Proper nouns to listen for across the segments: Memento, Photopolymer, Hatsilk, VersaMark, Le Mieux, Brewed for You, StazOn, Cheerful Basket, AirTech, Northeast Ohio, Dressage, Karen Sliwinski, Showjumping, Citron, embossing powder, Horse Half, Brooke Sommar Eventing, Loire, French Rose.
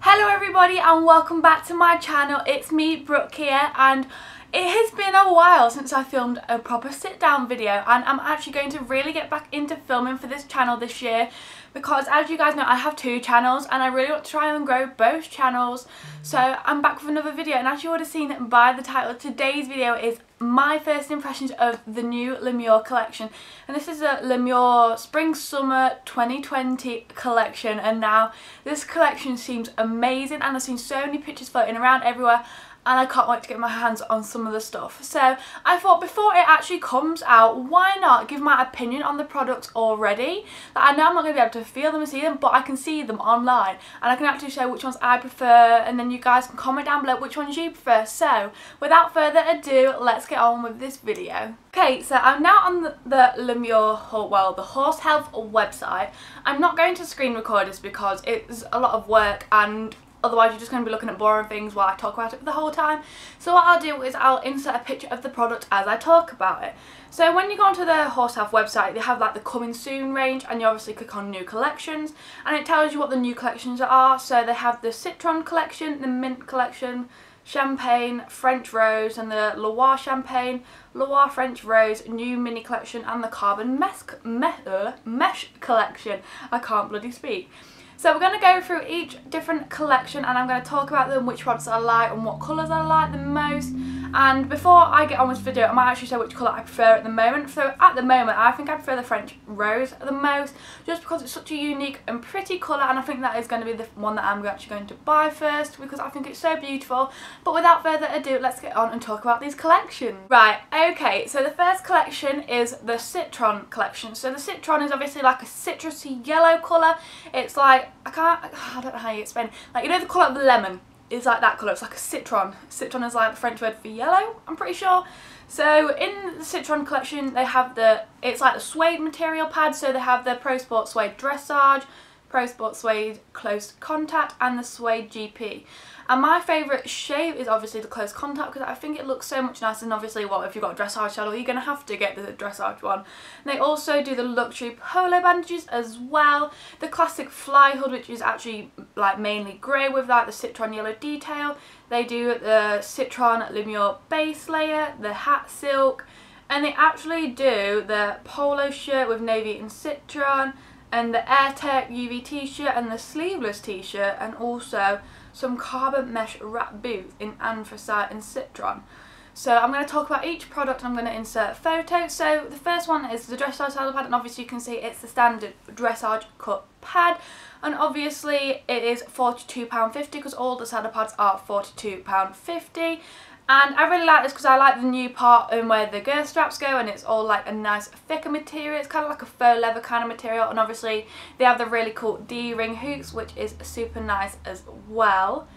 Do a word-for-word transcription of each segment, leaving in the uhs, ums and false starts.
Hello everybody and welcome back to my channel. It's me, Brooke, here, and it has been a while since I filmed a proper sit down video, and I'm actually going to really get back into filming for this channel this year because, as you guys know, I have two channels and I really want to try and grow both channels. So I'm back with another video, and as you would have seen by the title, today's video is my first impressions of the new Le Mieux collection, and this is a Le Mieux Spring Summer twenty twenty collection. And now this collection seems amazing, and I've seen so many pictures floating around everywhere, and I can't wait to get my hands on some of the stuff. So I thought, before it actually comes out, why not give my opinion on the products already? Like, I know I'm not going to be able to feel them and see them, but I can see them online, and I can actually show which ones I prefer, and then you guys can comment down below which ones you prefer. So without further ado, let's get on with this video. Okay, so I'm now on the, the Le Mieux, or well, the Horse Half website. I'm not going to screen record this because it's a lot of work, and otherwise you're just going to be looking at boring things while I talk about it the whole time. So what I'll do is I'll insert a picture of the product as I talk about it. So when you go onto the Horse Half website, they have like the coming soon range, and you obviously click on new collections, and it tells you what the new collections are. So they have the Citron collection, the Mint collection, Champagne, French Rose, and the Loire Champagne, Loire French Rose, new mini collection, and the Carbon Mesh, Mesh, uh, Mesh collection. I can't bloody speak. So we're going to go through each different collection, and I'm going to talk about them, which products I like and what colours I like the most. And before I get on with this video, I might actually say which colour I prefer at the moment. So at the moment, I think I prefer the French Rose the most, just because it's such a unique and pretty colour, and I think that is going to be the one that I'm actually going to buy first because I think it's so beautiful. But without further ado, let's get on and talk about these collections. Right, okay, so the first collection is the Citron collection. So the Citron is obviously like a citrusy yellow colour. It's like, I can't, I don't know how you explain it. Like, you know the colour of the lemon? It's like that colour. It's like a citron. Citron is like the French word for yellow, I'm pretty sure. So in the Citron collection, they have the, it's like the suede material pad. So they have the Pro Sport Suede Dressage, Pro Sport Suede Close Contact, and the Suede G P. And my favourite shade is obviously the Close Contact because I think it looks so much nicer. And obviously, well, if you've got a dressage saddle, you're going to have to get the dressage one. And they also do the luxury polo bandages as well. The classic fly hood, which is actually like mainly grey with like the citron yellow detail. They do the Citron Le Mieux base layer, the Hatsilk, and they actually do the polo shirt with navy and citron, and the AirTech U V t-shirt, and the sleeveless t-shirt, and also some carbon mesh wrap boots in anthracite and citron. So I'm going to talk about each product, and I'm going to insert photos. So the first one is the dressage saddle pad, and obviously you can see it's the standard dressage cut pad, and obviously it is forty-two pounds fifty because all the saddle pads are forty-two pounds fifty. And I really like this because I like the new part in where the girth straps go, and it's all like a nice thicker material. It's kind of like a faux leather kind of material, and obviously they have the really cool D-ring hooks, which is super nice as well.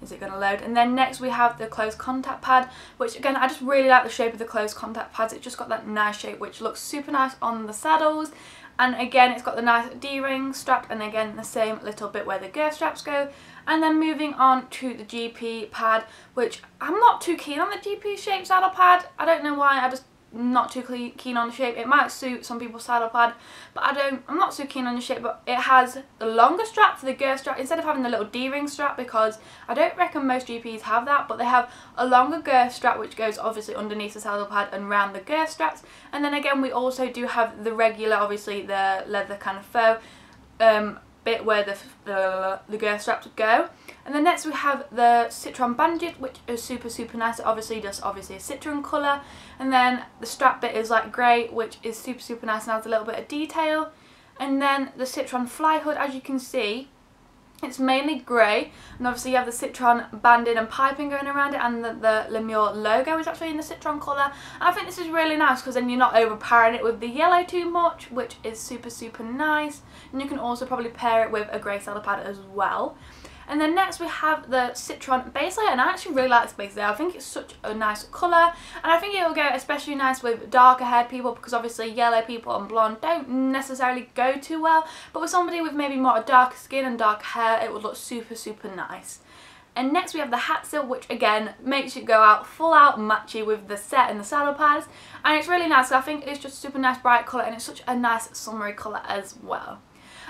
Is it going to load? And then next we have the Close Contact pad, which again, I just really like the shape of the Close Contact pads. It's just got that nice shape which looks super nice on the saddles. And again, it's got the nice D-ring strap, and again, the same little bit where the girth straps go. And then moving on to the G P pad, which I'm not too keen on the G P shaped saddle pad. I don't know why, I just not too keen on the shape. It might suit some people's saddle pad, but I don't, I'm not so keen on the shape. But it has the longer strap for the girth strap instead of having the little D-ring strap, because I don't reckon most G Ps have that, but they have a longer girth strap which goes obviously underneath the saddle pad and round the girth straps. And then again, we also do have the regular, obviously the leather kind of faux um, bit where the, uh, the girth straps would go. And then next we have the Citron bandages, which is super super nice. It obviously just obviously a citron colour, and then the strap bit is like grey, which is super super nice and has a little bit of detail. And then the Citron fly hood, as you can see, it's mainly grey, and obviously you have the Citron banding and piping going around it, and the, the Le Mieux logo is actually in the Citron colour. And I think this is really nice because then you're not overpowering it with the yellow too much, which is super super nice. And you can also probably pair it with a grey saddle pad as well. And then next we have the Citron base layer, and I actually really like this base layer. I think it's such a nice colour, and I think it will go especially nice with darker haired people because obviously yellow people and blonde don't necessarily go too well, but with somebody with maybe more darker skin and dark hair, it would look super super nice. And next we have the Hatsilk, which again makes it go out full out matchy with the set and the saddle pads, and it's really nice. So I think it's just a super nice bright colour, and it's such a nice summery colour as well.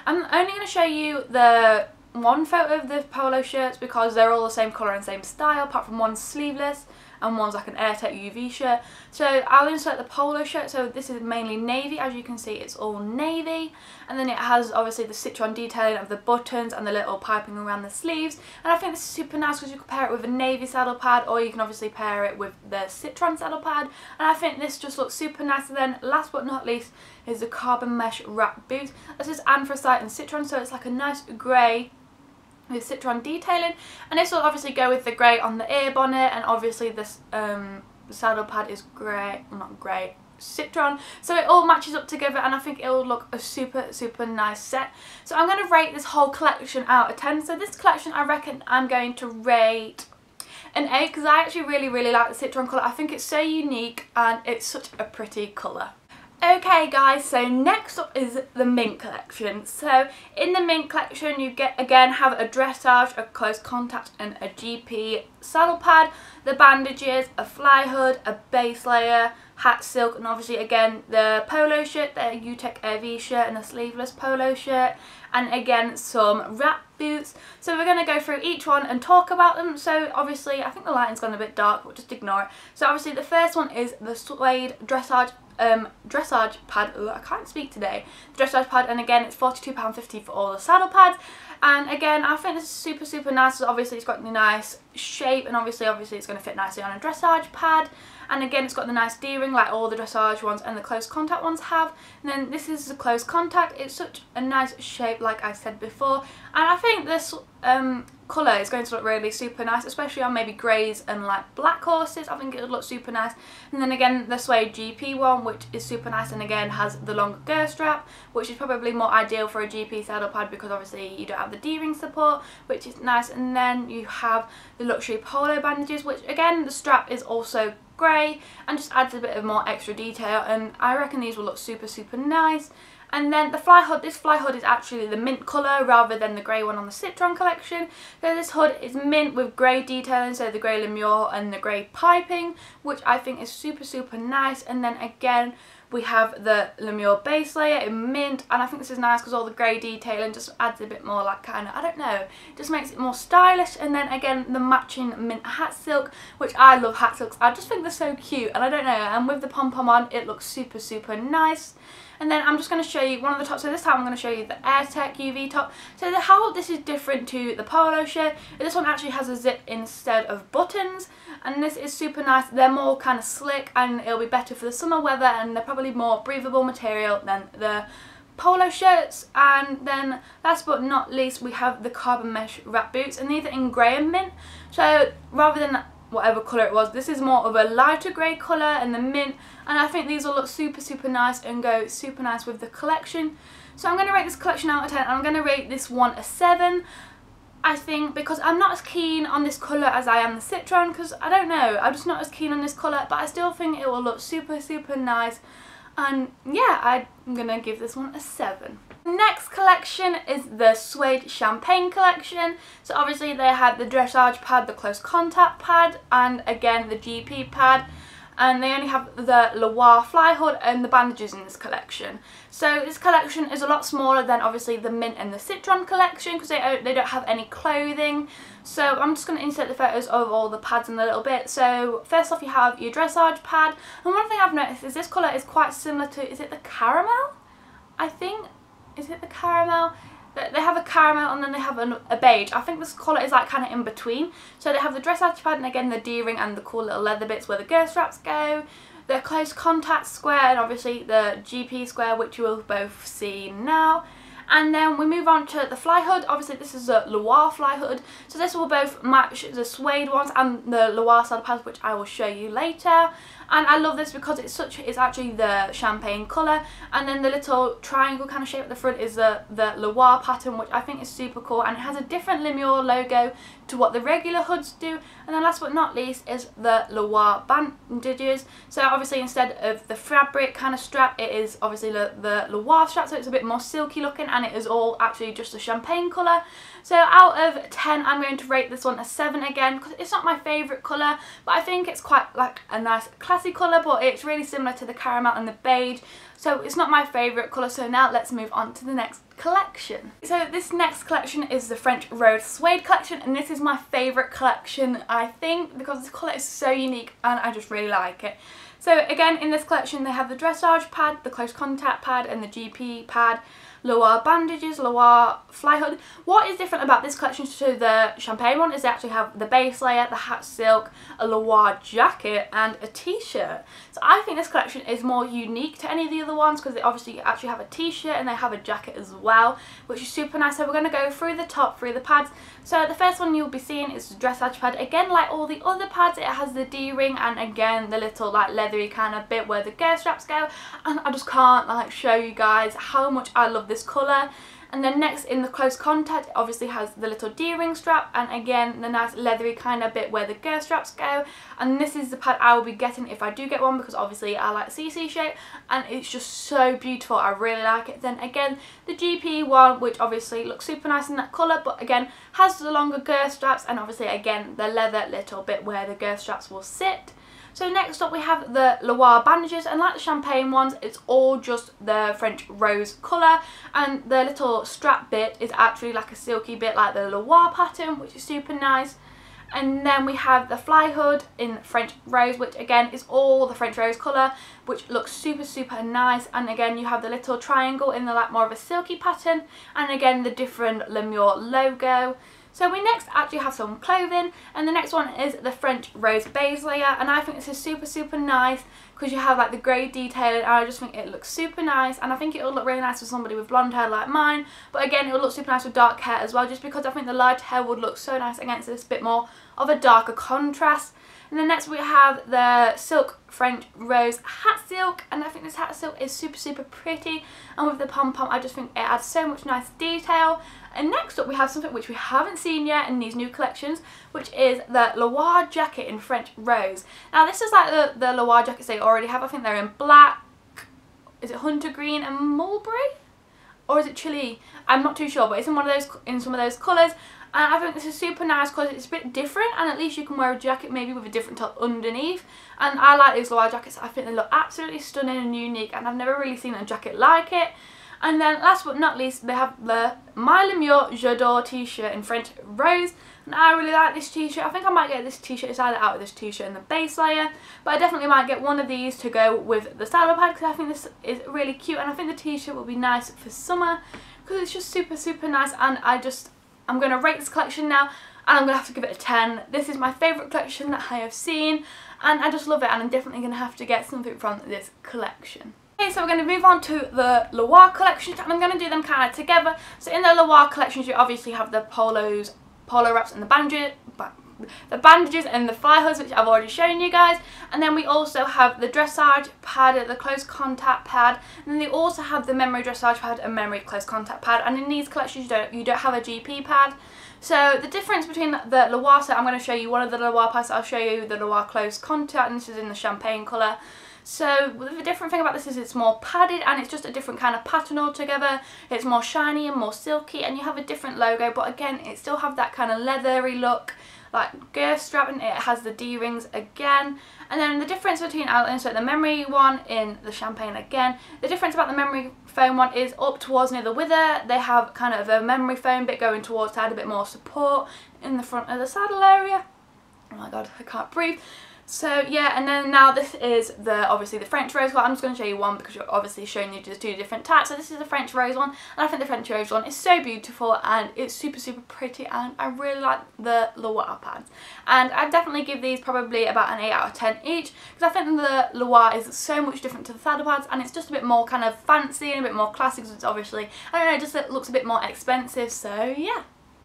I'm only going to show you the one photo of the polo shirts because they're all the same colour and same style, apart from one's sleeveless and one's like an AirTech U V shirt. So I'll insert the polo shirt. So this is mainly navy, as you can see it's all navy, and then it has obviously the citron detailing of the buttons and the little piping around the sleeves. And I think this is super nice because you can pair it with a navy saddle pad, or you can obviously pair it with the citron saddle pad, and I think this just looks super nice. And then last but not least is the carbon mesh wrap boot. This is anthracite and citron, so it's like a nice grey with citron detailing, and this will obviously go with the grey on the ear bonnet, and obviously this um, saddle pad is grey, not grey, citron, so it all matches up together, and I think it will look a super super nice set. So I'm going to rate this whole collection out of ten. So this collection, I reckon I'm going to rate an eight, because I actually really really like the citron colour. I think it's so unique and it's such a pretty colour. Okay guys, so next up is the mint collection. So in the mint collection you get again have a dressage, a close contact and a G P saddle pad, the bandages, a fly hood, a base layer, Hatsilk, and obviously again the polo shirt, the UTech A V shirt and a sleeveless polo shirt, and again some wrap boots. So we're going to go through each one and talk about them. So obviously I think the lighting's gone a bit dark, but just ignore it. So obviously the first one is the suede dressage Um, dressage pad. Ooh, I can't speak today. Dressage pad, and again it's forty-two pounds fifty for all the saddle pads, and again I think this is super super nice. Obviously it's got the nice shape, and obviously obviously it's going to fit nicely on a dressage pad, and again it's got the nice D-ring like all the dressage ones and the close contact ones have. And then this is the close contact. It's such a nice shape like I said before, and I think this um, colour is going to look really super nice, especially on maybe greys and like black horses. I think it would look super nice. And then again the suede G P one, which is super nice, and again has the long girth strap, which is probably more ideal for a G P saddle pad because obviously you don't have the D-ring support, which is nice. And then you have the luxury polo bandages, which again the strap is also grey and just adds a bit of more extra detail, and I reckon these will look super super nice. And then the fly hood, this fly hood is actually the mint colour rather than the grey one on the Citron collection. So this hood is mint with grey detailing, so the grey Le Mieux and the grey piping, which I think is super super nice. And then again we have the Le Mieux base layer in mint, and I think this is nice because all the grey detailing just adds a bit more like kind of, I don't know, just makes it more stylish. And then again the matching mint Hatsilk, which I love Hatsilks. I just think they're so cute, and I don't know, and with the pom-pom on it looks super super nice. And then I'm just going to show you one of the tops. So this time I'm going to show you the AirTech U V top. So the, how this is different to the polo shirt, this one actually has a zip instead of buttons, and this is super nice. They're more kind of slick, and it'll be better for the summer weather, and they're probably more breathable material than the polo shirts. And then last but not least we have the carbon mesh wrap boots, and these are in grey and mint. So rather than that, whatever colour it was, this is more of a lighter grey colour and the mint, and I think these will look super super nice and go super nice with the collection. So I'm going to rate this collection out of ten, and I'm going to rate this one a seven, I think, because I'm not as keen on this colour as I am the Citron, because I don't know, I'm just not as keen on this colour, but I still think it will look super super nice. And yeah, I'm going to give this one a seven. Next collection is the suede champagne collection. So obviously they had the dressage pad, the close contact pad, and again the G P pad, and they only have the Loire fly hood and the bandages in this collection. So this collection is a lot smaller than obviously the mint and the Citron collection, because they don't, they don't have any clothing. So I'm just going to insert the photos of all the pads in a little bit. So first off you have your dressage pad, and one thing I've noticed is this colour is quite similar to, is it the caramel? I think. Is it the caramel? They have a caramel and then they have a beige. I think this colour is like kind of in between. So they have the dressage pad, and again the D-ring and the cool little leather bits where the girth straps go. The close contact square, and obviously the G P square, which you will both see now. And then we move on to the fly hood. Obviously this is a Loire fly hood, so this will both match the suede ones and the Loire saddle pads, which I will show you later. And I love this because it's such, it's actually the champagne colour, and then the little triangle kind of shape at the front is the, the Loire pattern, which I think is super cool, and it has a different Le Mieux logo to what the regular hoods do. And then last but not least is the Loire bandages. So obviously instead of the fabric kind of strap, it is obviously the, the Loire strap, so it's a bit more silky looking, and it is all actually just a champagne colour. So out of ten I'm going to rate this one a seven again, because it's not my favourite colour, but I think it's quite like a nice classy colour, but it's really similar to the caramel and the beige, so it's not my favourite colour. So now let's move on to the next collection. So this next collection is the French Rose Suede collection, and this is my favourite collection, I think, because the colour is so unique and I just really like it. So again, in this collection they have the dressage pad, the close contact pad and the G P pad, Loire bandages, Loire fly hood. What is different about this collection to the champagne one is they actually have the base layer, the Hatsilk, a Loire jacket and a t-shirt. So I think this collection is more unique to any of the other ones because they obviously actually have a t-shirt and they have a jacket as well, which is super nice. So we're going to go through the top, through the pads. So the first one you'll be seeing is the dressage pad. Again, like all the other pads, it has the D-ring and again the little like leathery kind of bit where the girth straps go, and I just can't like show you guys how much I love this this colour. And then next in the close contact, it obviously has the little D-ring strap and again the nice leathery kind of bit where the girth straps go, and this is the pad I will be getting if I do get one because obviously I like C C shape and it's just so beautiful, I really like it. Then again the G P one, which obviously looks super nice in that colour but again has the longer girth straps and obviously again the leather little bit where the girth straps will sit. So next up we have the Loire bandages, and like the champagne ones it's all just the French Rose colour, and the little strap bit is actually like a silky bit like the Loire pattern, which is super nice. And then we have the fly hood in French Rose, which again is all the French Rose colour, which looks super super nice, and again you have the little triangle in the like more of a silky pattern and again the different Le Mieux logo. So we next actually have some clothing, and the next one is the French Rose base layer, and I think this is super super nice because you have like the grey detailing and I just think it looks super nice, and I think it will look really nice with somebody with blonde hair like mine, but again it will look super nice with dark hair as well just because I think the light hair would look so nice against this bit more of a darker contrast. And then next we have the silk French Rose Hatsilk, and I think this Hatsilk is super super pretty, and with the pom-pom I just think it adds so much nice detail. And next up we have something which we haven't seen yet in these new collections, which is the Loire jacket in French Rose. Now this is like the, the Loire jackets they already have. I think they're in black, is it hunter green and mulberry? Or is it chili? I'm not too sure, but it's in one of those, in some of those colours. And I think this is super nice because it's a bit different, and at least you can wear a jacket maybe with a different top underneath. And I like these Loire jackets. I think they look absolutely stunning and unique, and I've never really seen a jacket like it. And then last but not least, they have the My Le Mieux J'adore t-shirt in French Rose. And I really like this t-shirt. I think I might get this t-shirt. It's either out of this t-shirt and the base layer. But I definitely might get one of these to go with the saddle pad because I think this is really cute. And I think the t-shirt will be nice for summer because it's just super, super nice. And I just, I'm going to rate this collection now. And I'm going to have to give it a ten. This is my favourite collection that I have seen. And I just love it. And I'm definitely going to have to get something from this collection. Okay, so we're going to move on to the Loire collections, and I'm going to do them kind of together. So in the Loire collections you obviously have the polos, polo wraps and the bandages, the bandages and the fly hoods, which I've already shown you guys. And then we also have the dressage pad, the close contact pad, and then they also have the memory dressage pad and memory close contact pad. And in these collections you don't, you don't have a G P pad. So the difference between the Loire, so I'm going to show you one of the Loire pads, I'll show you the Loire close contact, and this is in the champagne colour. So the different thing about this is it's more padded and it's just a different kind of pattern altogether. It's more shiny and more silky, and you have a different logo, but again it still have that kind of leathery look, like girth strap, and it has the D-rings again. And then the difference between, I'll insert the memory one in the champagne again. The difference about the memory foam one is up towards near the wither, they have kind of a memory foam bit going towards to add a bit more support in the front of the saddle area. Oh my god, I can't breathe. So yeah, and then now this is the obviously the French Rose one. I'm just going to show you one because you're obviously showing you the two different types. So this is the French Rose one, and I think the French Rose one is so beautiful and it's super super pretty, and I really like the Loire pads. And I definitely give these probably about an eight out of ten each because I think the Loire is so much different to the saddle pads, and it's just a bit more kind of fancy and a bit more classic, because it's obviously, I don't know, it just it looks a bit more expensive. So yeah.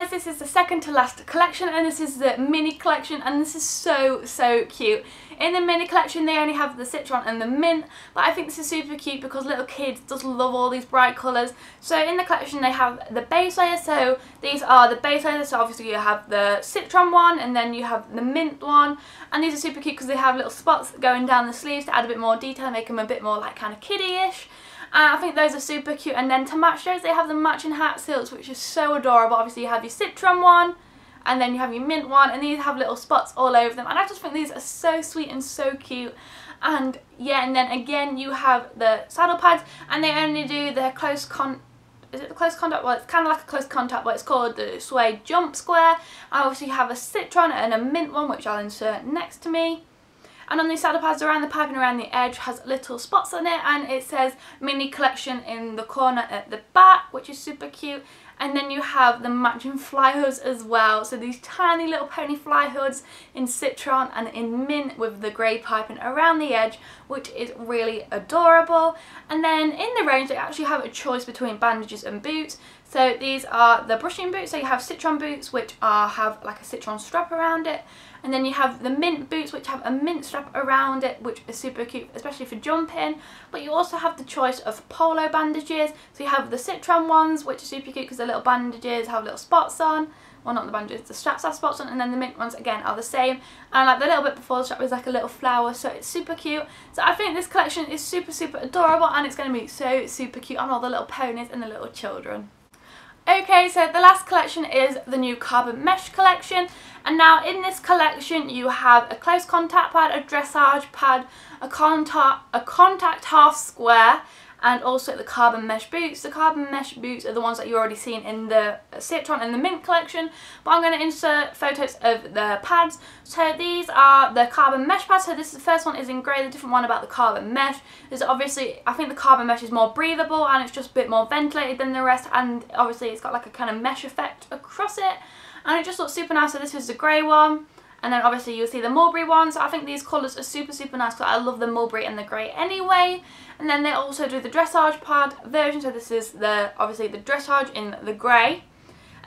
This is the second to last collection, and this is the mini collection, and this is so so cute. In the mini collection they only have the Citron and the mint, but I think this is super cute because little kids just love all these bright colours. So in the collection they have the base layer, so these are the base layers, so obviously you have the Citron one and then you have the mint one, and these are super cute because they have little spots going down the sleeves to add a bit more detail and make them a bit more like kind of kiddie-ish. Uh, I think those are super cute. And then to match those they have the matching Hatsilks, which is so adorable. Obviously you have your Citron one and then you have your mint one, and these have little spots all over them, and I just think these are so sweet and so cute. And yeah, and then again you have the saddle pads, and they only do their close con is it the close contact? Well, it's kind of like a close contact, but it's called the Suede Jump Square. I obviously have a Citron and a mint one, which I'll insert next to me. And on the saddle pads around the pipe and around the edge has little spots on it, and it says mini collection in the corner at the back, which is super cute. And then you have the matching fly hoods as well. So these tiny little pony fly hoods in Citron and in mint with the grey piping around the edge, which is really adorable. And then in the range they actually have a choice between bandages and boots. So these are the brushing boots. So you have Citron boots, which are have like a Citron strap around it. And then you have the mint boots, which have a mint strap around it, which is super cute, especially for jumping. But you also have the choice of polo bandages. So you have the Citron ones, which are super cute because they're little bandages, have little spots on. Well, not the bandages, the straps have spots on, and then the mint ones again are the same. And like the little bit before the strap was like a little flower, so it's super cute. So I think this collection is super, super adorable, and it's going to be so super cute on all the little ponies and the little children. Okay, so the last collection is the new carbon mesh collection, and now in this collection you have a close contact pad, a dressage pad, a contact, a contact half square, and also the carbon mesh boots. The carbon mesh boots are the ones that you've already seen in the Citron and the mint collection, but I'm going to insert photos of the pads. So these are the carbon mesh pads. So this is the first one is in grey. The different one about the carbon mesh is obviously, I think the carbon mesh is more breathable and it's just a bit more ventilated than the rest, and obviously it's got like a kind of mesh effect across it, and it just looks super nice. So this is the grey one. And then obviously you'll see the mulberry ones. I think these colours are super, super nice because I love the mulberry and the grey anyway. And then they also do the dressage pad version. So this is the obviously the dressage in the grey,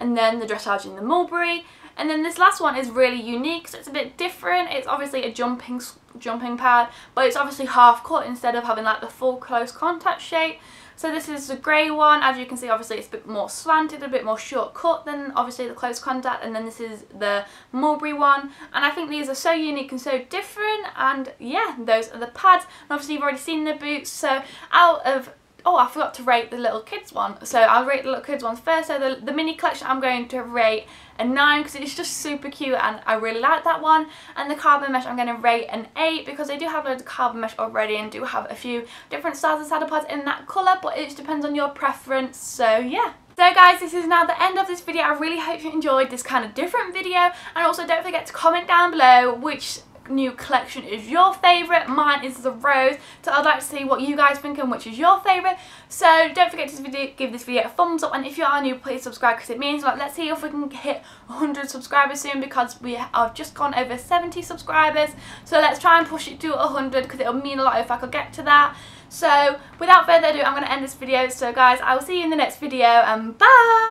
and then the dressage in the mulberry. And then this last one is really unique, so it's a bit different. It's obviously a jumping jumping pad, but it's obviously half cut instead of having like the full close contact shape. So this is the grey one. As you can see, obviously it's a bit more slanted, a bit more short cut than obviously the close contact, and then this is the mulberry one. And I think these are so unique and so different, and yeah, those are the pads. And obviously you've already seen the boots, so out of, oh, I forgot to rate the little kids one. So I'll rate the little kids ones first. So the, the mini collection I'm going to rate a nine because it's just super cute and I really like that one. And the carbon mesh I'm going to rate an eight because they do have loads of carbon mesh already and do have a few different styles of saddle pads in that colour, but it just depends on your preference, so yeah. So guys, this is now the end of this video. I really hope you enjoyed this kind of different video, and also don't forget to comment down below which new collection is your favourite. Mine is the Rose, so I'd like to see what you guys think and which is your favourite. So don't forget to video, give this video a thumbs up, and if you are new, please subscribe because it means, like, let's see if we can hit one hundred subscribers soon, because we have just gone over seventy subscribers, so let's try and push it to one hundred because it'll mean a lot if I could get to that. So without further ado, I'm going to end this video. So guys, I will see you in the next video, and bye!